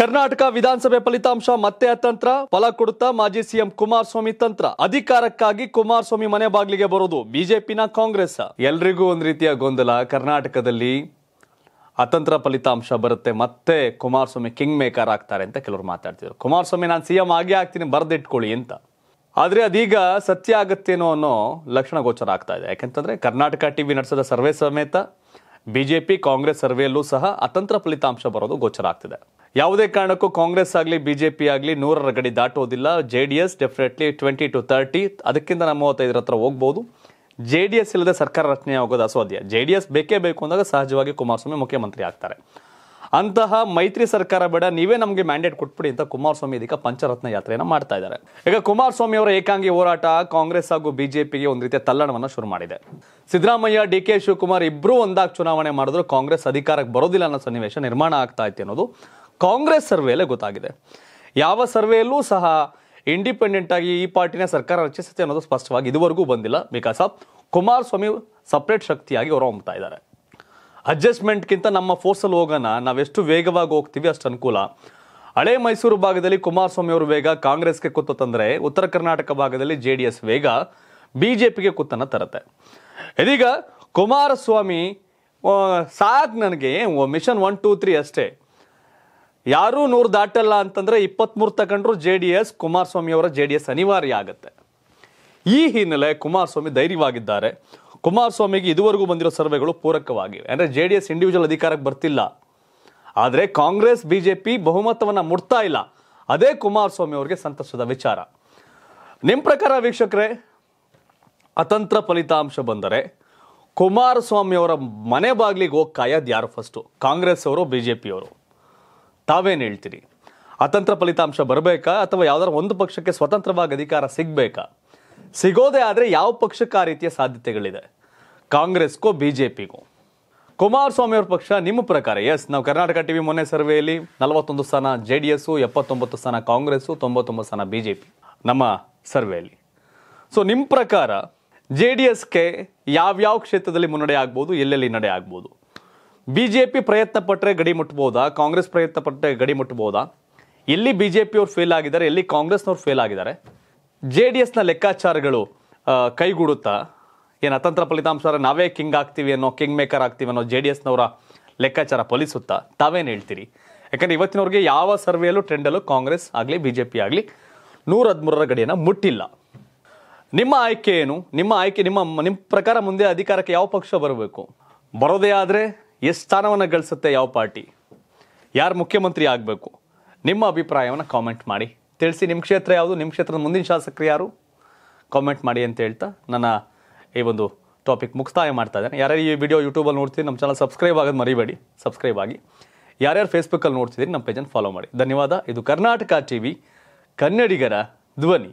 ಕರ್ನಾಟಕ ವಿಧಾನಸಭೆ ಫಲಿತಾಂಶ ಮತ್ತೆ ಅತಂತ್ರ ಫಲ ಕೊಡುತ್ತಾ ಮಾಜಿ ಸಿಎಂ ಕುಮಾರಸ್ವಾಮಿ ತಂತ್ರ ಅಧಿಕಾರಕ್ಕಾಗಿ ಕುಮಾರಸ್ವಾಮಿ ಮನೆ ಬಾಗಿಲಿಗೆ ಬರೋದು ಬಿಜೆಪಿನ ಕಾಂಗ್ರೆಸ್ ಎಲ್ಲರಿಗೂ ಒಂದು ರೀತಿಯ ಗೊಂದಲ ಕರ್ನಾಟಕದಲ್ಲಿ ಅತಂತ್ರ ಫಲಿತಾಂಶ ಬರುತ್ತೆ ಮತ್ತೆ ಕುಮಾರಸ್ವಾಮಿ ಕಿಂಗ್ ಮೇಕರ್ ಆಗ್ತಾರೆ ಅಂತ ಕೆಲವರು ಮಾತಾಡ್ತಿದ್ರು ಕುಮಾರಸ್ವಾಮಿ ನಾನು ಸಿಎಂ ಆಗಿ ಆಗ್ತೀನಿ ಬರೆದಿಟ್ಕೊಳ್ಳಿ ಅಂತ ಆದರೆ ಅದೀಗ ಸತ್ಯ ಆಗುತ್ತೇನೋ ಅನ್ನೋ ಲಕ್ಷಣ ಗೋಚರ ಆಗ್ತಾ ಇದೆ ಯಾಕಂತಂದ್ರೆ ಕರ್ನಾಟಕ ಟಿವಿ ನಡೆಸಿದ ಸರ್ವೆ ಸಮೇತ ಬಿಜೆಪಿ ಕಾಂಗ್ರೆಸ್ ಸರ್ವೆಯಲ್ಲೂ ಸಹ ಅತಂತ್ರ ಫಲಿತಾಂಶ ಬರೋದು ಗೋಚರ ಆಗ್ತಿದೆ ಯಾವುದೇ ಕಾರಣಕ್ಕೂ ಕಾಂಗ್ರೆಸ್ ಆಗಲಿ ಬಿಜೆಪಿ ಆಗಲಿ 100ರ ಗಡಿ ದಾಟೋದಿಲ್ಲ ಜೆಡಿಎಸ್ ಡೆಫಿನೆಟ್ಲಿ 20 to 30 ಅದಕ್ಕಿಂತ 35 ಹತ್ರ ಹೋಗಬಹುದು ಜೆಡಿಎಸ್ ಇಲ್ಲದೆ ಸರ್ಕಾರ ರಚನೆ ಆಗೋದು ಅಸಾಧ್ಯ ಜೆಡಿಎಸ್ ಬೇಕೇ ಬೇಕು ಅಂದಾಗ ಸಹಜವಾಗಿ ಕುಮಾರಸ್ವಾಮಿ ಮುಖ್ಯಮಂತ್ರಿ ಆಗ್ತಾರೆ ಅಂತಹ ಮೈತ್ರಿ ಸರ್ಕಾರ ಬೇಡ ನೀವೇ ನಮಗೆ ಮ್ಯಾಂಡೇಟ್ ಕೊಟ್ಬಿಡಿ ಅಂತ ಕುಮಾರಸ್ವಾಮಿ ಇದೀಗ ಪಂಚರತ್ನ ಯಾತ್ರೆಯನ್ನು ಮಾಡ್ತಾ ಇದ್ದಾರೆ ಈಗ ಕುಮಾರಸ್ವಾಮಿ ಅವರ ಏಕಾಂಗಿ ಹೋರಾಟ ಕಾಂಗ್ರೆಸ್ ಹಾಗೂ ಬಿಜೆಪಿಗೆ ಒಂದು ರೀತಿಯ ತಲ್ಲಣವನ್ನು ಶುರು ಮಾಡಿದೆ ಸಿದ್ದರಾಮಯ್ಯ ಡಿಕೆ ಶಿವಕುಮಾರ್ ಇಬ್ಬರೂ ಒಂದಾಗಿ ಚುನಾವಣೆ ಮಾಡಿದ್ರು ಕಾಂಗ್ರೆಸ್ ಅಧಿಕಾರಕ್ಕೆ ಬರೋದಿಲ್ಲ ಅನ್ನೋ ಸನ್ನಿವೇಶ ನಿರ್ಮಾಣ ಆಗ್ತಾ ಇತ್ತು ಅನ್ನೋದು ಕಾಂಗ್ರೆಸ್ ಸರ್ವೆಯಲ್ಲೇ ಗೊತ್ತಾಗಿದೆ ಯಾವ ಸರ್ವೆಯಲ್ಲೂ ಸಹ ಇಂಡಿಪೆಂಡೆಂಟ್ ಆಗಿ ಈ ಪಾರ್ಟಿನ ಸರ್ಕಾರ ರಚಿಸುತ್ತೆ ಅನ್ನೋದು ಸ್ಪಷ್ಟವಾಗಿ ಇದುವರೆಗೂ ಬಂದಿಲ್ಲ ಬಿಕಾಸ್ ಆಫ್ ಕುಮಾರಸ್ವಾಮಿ ಸಪ್ರೇಟ್ ಶಕ್ತಿಯಾಗಿ ಹೊರಹೊಮ್ಮತಾ ಇದ್ದಾರೆ ಅಡ್ಜಸ್ಟ್ಮೆಂಟ್ಗಿಂತ ನಮ್ಮ ಫೋರ್ಸಲ್ಲಿ ಹೋಗೋಣ ನಾವೆಷ್ಟು ವೇಗವಾಗಿ ಹೋಗ್ತೀವಿ ಅಷ್ಟು ಅನುಕೂಲ ಹಳೆ ಮೈಸೂರು ಭಾಗದಲ್ಲಿ ಕುಮಾರಸ್ವಾಮಿ ಅವರು ವೇಗ ಕಾಂಗ್ರೆಸ್ಗೆ ಕೂತು ತಂದರೆ ಉತ್ತರ ಕರ್ನಾಟಕ ಭಾಗದಲ್ಲಿ ಜೆ ಡಿ ಎಸ್ ವೇಗ ಬಿಜೆಪಿಗೆ ಕೂತನ್ನು ತರುತ್ತೆ ಇದೀಗ ಕುಮಾರಸ್ವಾಮಿ ಸಾಕು ನನಗೆ ಮಿಷನ್ 1 2 3 ಅಷ್ಟೇ ಯಾರೂ 100 ದಾಟಲ್ಲ ಅಂತಂದರೆ 23 ತಗೊಂಡ್ರು ಜೆ ಡಿ ಎಸ್ ಕುಮಾರಸ್ವಾಮಿ ಅವರ ಜೆ ಡಿ ಎಸ್ ಅನಿವಾರ್ಯ ಆಗುತ್ತೆ ಈ ಹಿನ್ನೆಲೆ ಕುಮಾರಸ್ವಾಮಿ ಧೈರ್ಯವಾಗಿದ್ದಾರೆ ಕುಮಾರಸ್ವಾಮಿಗೆ ಇದುವರೆಗೂ ಬಂದಿರೋ ಸರ್ವೆಗಳು ಪೂರಕವಾಗಿವೆ ಅಂದರೆ ಜೆ ಡಿ ಎಸ್ ಇಂಡಿವಿಜುವಲ್ ಅಧಿಕಾರಕ್ಕೆ ಬರ್ತಿಲ್ಲ ಆದರೆ ಕಾಂಗ್ರೆಸ್ ಬಿಜೆಪಿ ಬಹುಮತವನ್ನು ಮುಟ್ತಾ ಇಲ್ಲ ಅದೇ ಕುಮಾರಸ್ವಾಮಿ ಅವರಿಗೆ ಸಂತಸದ ವಿಚಾರ ನಿಮ್ಮ ಪ್ರಕಾರ ವೀಕ್ಷಕರೇ ಅತಂತ್ರ ಫಲಿತಾಂಶ ಬಂದರೆ ಕುಮಾರಸ್ವಾಮಿ ಅವರ ಮನೆ ಬಾಗಿಲಿಗೆ ಹೋಗಿ ಕಾಯೋದು ಯಾರು ಫಸ್ಟು ಕಾಂಗ್ರೆಸ್ ಅವರು ಬಿಜೆಪಿಯವರು ತಾವೇನು ಹೇಳ್ತೀರಿ ಅತಂತ್ರ ಫಲಿತಾಂಶ ಬರಬೇಕಾ ಅಥವಾ ಯಾವ್ದಾದ್ರು ಒಂದು ಪಕ್ಷಕ್ಕೆ ಸ್ವತಂತ್ರವಾಗಿ ಅಧಿಕಾರ ಸಿಗಬೇಕಾ ಸಿಗೋದೇ ಆದರೆ ಯಾವ ಪಕ್ಷಕ್ಕೆ ಆ ರೀತಿಯ ಸಾಧ್ಯತೆಗಳಿದೆ ಕಾಂಗ್ರೆಸ್ಗೂ ಬಿಜೆಪಿಗೂ ಕುಮಾರಸ್ವಾಮಿ ಅವ್ರ ಪಕ್ಷ ನಿಮ್ಮ ಪ್ರಕಾರ ಎಸ್ ನಾವು ಕರ್ನಾಟಕ ಟಿವಿ ಮೊನ್ನೆ ಸರ್ವೆಯಲ್ಲಿ 41 ಸ್ಥಾನ ಜೆ ಡಿ ಎಸ್ಸು 79 ಸ್ಥಾನ ಕಾಂಗ್ರೆಸ್ಸು 99 ಸ್ಥಾನ ಬಿಜೆಪಿ ನಮ್ಮ ಸರ್ವೆಯಲ್ಲಿ ಸೊ ನಿಮ್ಮ ಪ್ರಕಾರ ಜೆ ಡಿ ಎಸ್ಗೆ ಯಾವ್ಯಾವ ಕ್ಷೇತ್ರದಲ್ಲಿ ಮುನ್ನಡೆ ಆಗ್ಬೋದು ಎಲ್ಲೆಲ್ಲಿ ನಡೆ ಆಗ್ಬೋದು ಬಿಜೆಪಿ ಪ್ರಯತ್ನ ಪಟ್ಟರೆ ಗಡಿ ಮುಟ್ಬೋದಾ ಕಾಂಗ್ರೆಸ್ ಪ್ರಯತ್ನ ಪಟ್ಟರೆ ಗಡಿ ಮುಟ್ಬೋದಾ ಎಲ್ಲಿ ಬಿಜೆಪಿ ಅವ್ರು ಫೇಲ್ ಆಗಿದ್ದಾರೆ ಎಲ್ಲಿ ಕಾಂಗ್ರೆಸ್ನವ್ರು ಫೇಲ್ ಆಗಿದ್ದಾರೆ ಜೆ ಡಿ ಎಸ್ನ ಲೆಕ್ಕಾಚಾರಗಳು ಕೈಗೂಡುತ್ತಾ ಏನು ಅತಂತ್ರ ಫಲಿತಾಂಶ ನಾವೇ ಕಿಂಗ್ ಆಗ್ತೀವಿ ಅನ್ನೋ ಕಿಂಗ್ ಮೇಕರ್ ಆಗ್ತೀವಿ ಅನ್ನೋ ಜೆ ಡಿ ಎಸ್ನವರ ಲೆಕ್ಕಾಚಾರ ಫಲಿಸುತ್ತಾ ತಾವೇನು ಹೇಳ್ತೀರಿ ಯಾಕಂದರೆ ಇವತ್ತಿನವ್ರಿಗೆ ಯಾವ ಸರ್ವೆಯಲ್ಲೂ ಟ್ರೆಂಡಲ್ಲೂ ಕಾಂಗ್ರೆಸ್ ಆಗಲಿ ಬಿಜೆಪಿ ಆಗಲಿ 113ರ ಗಡಿಯನ್ನು ಮುಟ್ಟಿಲ್ಲ ನಿಮ್ಮ ಆಯ್ಕೆ ಏನು ನಿಮ್ಮ ಆಯ್ಕೆ ನಿಮ್ಮ ನಿಮ್ಮ ಪ್ರಕಾರ ಮುಂದೆ ಅಧಿಕಾರಕ್ಕೆ ಯಾವ ಪಕ್ಷ ಬರಬೇಕು ಬರೋದೇ ಆದರೆ ಎಷ್ಟು ಸ್ಥಾನವನ್ನು ಗಳಿಸುತ್ತೆ ಯಾವ ಪಾರ್ಟಿ ಯಾರು ಮುಖ್ಯಮಂತ್ರಿ ಆಗಬೇಕು ನಿಮ್ಮ ಅಭಿಪ್ರಾಯವನ್ನು ಕಾಮೆಂಟ್ ಮಾಡಿ ತಿಳಿಸಿ ನಿಮ್ಮ ಕ್ಷೇತ್ರ ಯಾವುದು ನಿಮ್ಮ ಕ್ಷೇತ್ರದ ಮುಂದಿನ ಶಾಸಕರು ಯಾರು ಕಾಮೆಂಟ್ ಮಾಡಿ ಅಂತ ಹೇಳ್ತಾ ನನ್ನ ಈ ಒಂದು ಟಾಪಿಕ್ ಮುಕ್ತಾಯ ಮಾಡ್ತಾ ಇದ್ದೇನೆ ಯಾರ್ಯಾರು ಈ ವಿಡಿಯೋ ಯೂಟ್ಯೂಬಲ್ಲಿ ನೋಡ್ತೀರಿ ನಮ್ಮ ಚಾನಲ್ ಸಬ್ಸ್ಕ್ರೈಬ್ ಆಗೋದು ಮರಿಬೇಡಿ ಸಬ್ಸ್ಕ್ರೈಬ್ ಆಗಿ ಯಾರ್ಯಾರು ಫೇಸ್ಬುಕ್ಕಲ್ಲಿ ನೋಡ್ತಿದ್ದೀರಿ ನಮ್ಮ ಪೇಜನ್ನು ಫಾಲೋ ಮಾಡಿ ಧನ್ಯವಾದ ಇದು ಕರ್ನಾಟಕ ಟಿವಿ ಕನ್ನಡಿಗರ ಧ್ವನಿ